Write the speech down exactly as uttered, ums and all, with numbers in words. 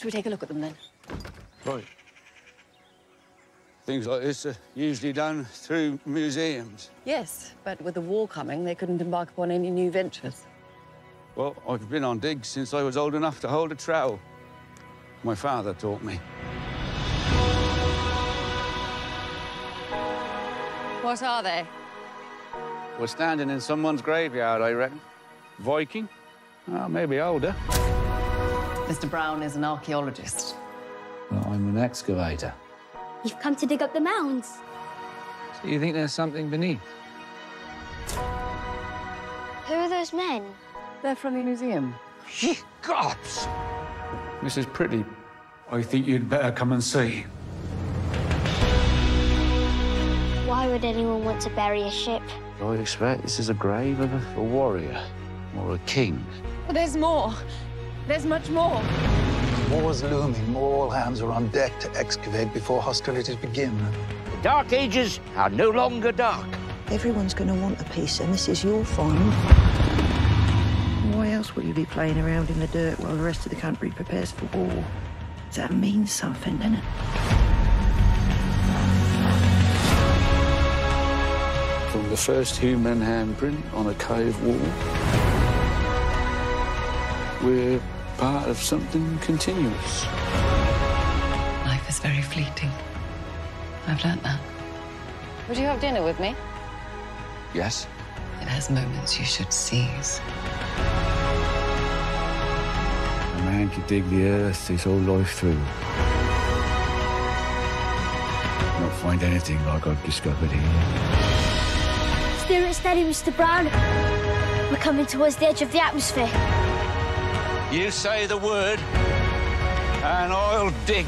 Shall we take a look at them, then? Right. Things like this are usually done through museums. Yes, but with the war coming, they couldn't embark upon any new ventures. Well, I've been on digs since I was old enough to hold a trowel. My father taught me. What are they? We're standing in someone's graveyard, I reckon. Viking? Oh, maybe older. Mister Brown is an archaeologist. Well, I'm an excavator. You've come to dig up the mounds. So you think there's something beneath? Who are those men? They're from the museum. Ye gods! Missus Pretty, I think you'd better come and see. Why would anyone want to bury a ship? I expect this is a grave of a, a warrior or a king. But there's more. There's much more. War was looming. All hands are on deck to excavate before hostilities begin. The Dark Ages are no longer dark. Everyone's going to want a piece, and this is your find. Why else would you be playing around in the dirt while the rest of the country prepares for war? That means something, doesn't it? From the first human handprint on a cave wall, we're part of something continuous. Life is very fleeting. I've learnt that. Would you have dinner with me? Yes. It has moments you should seize. A man could dig the earth his whole life through. Not find anything like I've discovered here. Steer it steady, Mister Brown. We're coming towards the edge of the atmosphere. You say the word, and I'll dig.